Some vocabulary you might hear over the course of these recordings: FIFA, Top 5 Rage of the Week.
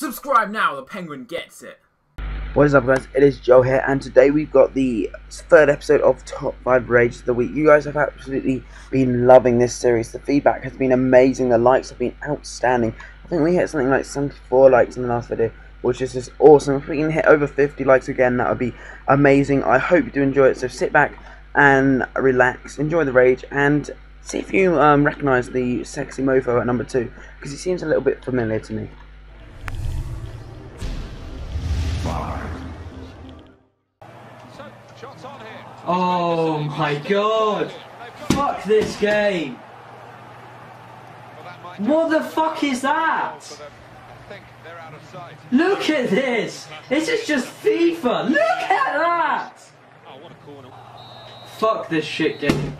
Subscribe now, the penguin gets it. What is up, guys? It is Joe here, and today we've got the third episode of Top 5 Rage of the Week. You guys have absolutely been loving this series. The feedback has been amazing. The likes have been outstanding. I think we hit something like 74 likes in the last video, which is just awesome. If we can hit over 50 likes again, that would be amazing. I hope you do enjoy it, so sit back and relax, enjoy the rage, and see if you recognise the sexy mofo at number 2, because he seems a little bit familiar to me. Oh my god! Fuck this game! What the fuck is that? Look at this! This is just FIFA! Look at that! Fuck this shit game.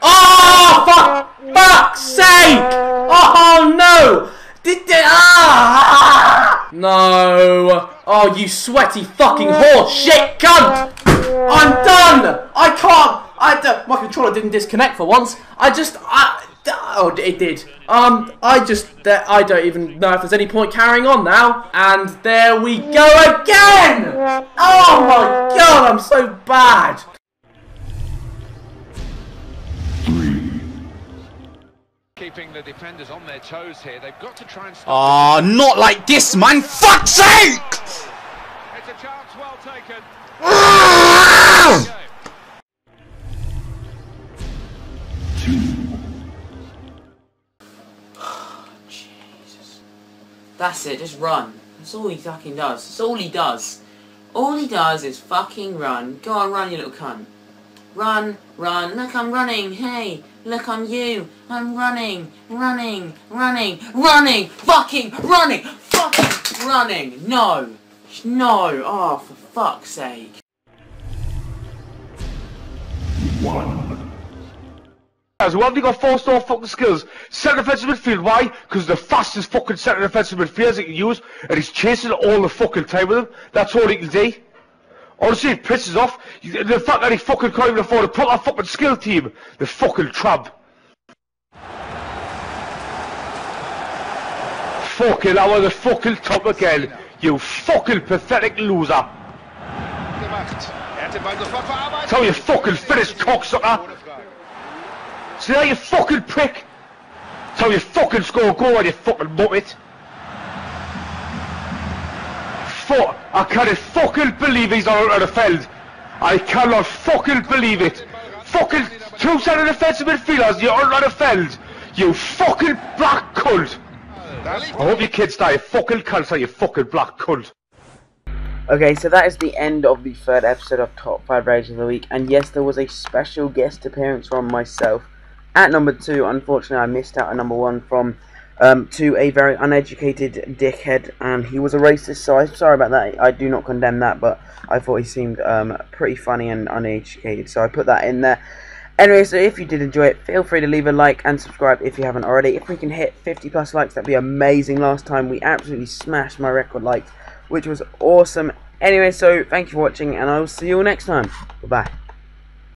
Oh, fuck! Fuck's sake! Oh no! Did they? Ah! No! Oh, you sweaty fucking whore shit cunt! I'm done! I can't! My controller didn't disconnect for once. Oh, it did. I don't even know if there's any point carrying on now. And there we go again! Oh my god, I'm so bad! Keeping the defenders on their toes here. They've got to try and stop. Oh, not like this, man! Fuck's sake! It's a chance well taken. That's it, just run. That's all he fucking does. That's all he does. All he does is fucking run. Go on, run, you little cunt. Run, run. Look, I'm running. Hey, look, I'm you. I'm running, running, running, running, fucking running, fucking running. No, no. Oh, for fuck's sake. Well, they've got four-star fucking skills. Centre defensive midfield, why? Because the fastest fucking centre defensive midfield he can use, and he's chasing all the fucking time with him. That's all he can do. Honestly, it pisses off. The fact that he fucking can't even afford to put that fucking skill team, the fucking trab. Fucking, I was the fucking top again. You fucking pathetic loser. Tell you fucking finished, cocksucker. See that, you fucking prick? Tell you fucking score goal and you fucking muppet. Fuck, I cannot fucking believe he's not out of the field. I cannot fucking believe it. Fucking two-sided defensive midfielders, you're out of the field. You fucking black cunt. I hope your kids die, you fucking cancer, you fucking black cunt. Okay, so that is the end of the third episode of Top 5 Rage of the Week. And yes, there was a special guest appearance from myself. At number 2, unfortunately, I missed out on number 1 from to a very uneducated dickhead, and he was a racist, so I'm sorry about that. I do not condemn that, but I thought he seemed pretty funny and uneducated, so I put that in there. Anyway, so if you did enjoy it, feel free to leave a like and subscribe if you haven't already. If we can hit 50 plus likes, that'd be amazing. Last time we absolutely smashed my record likes, which was awesome. Anyway, so thank you for watching, and I will see you all next time. Bye-bye.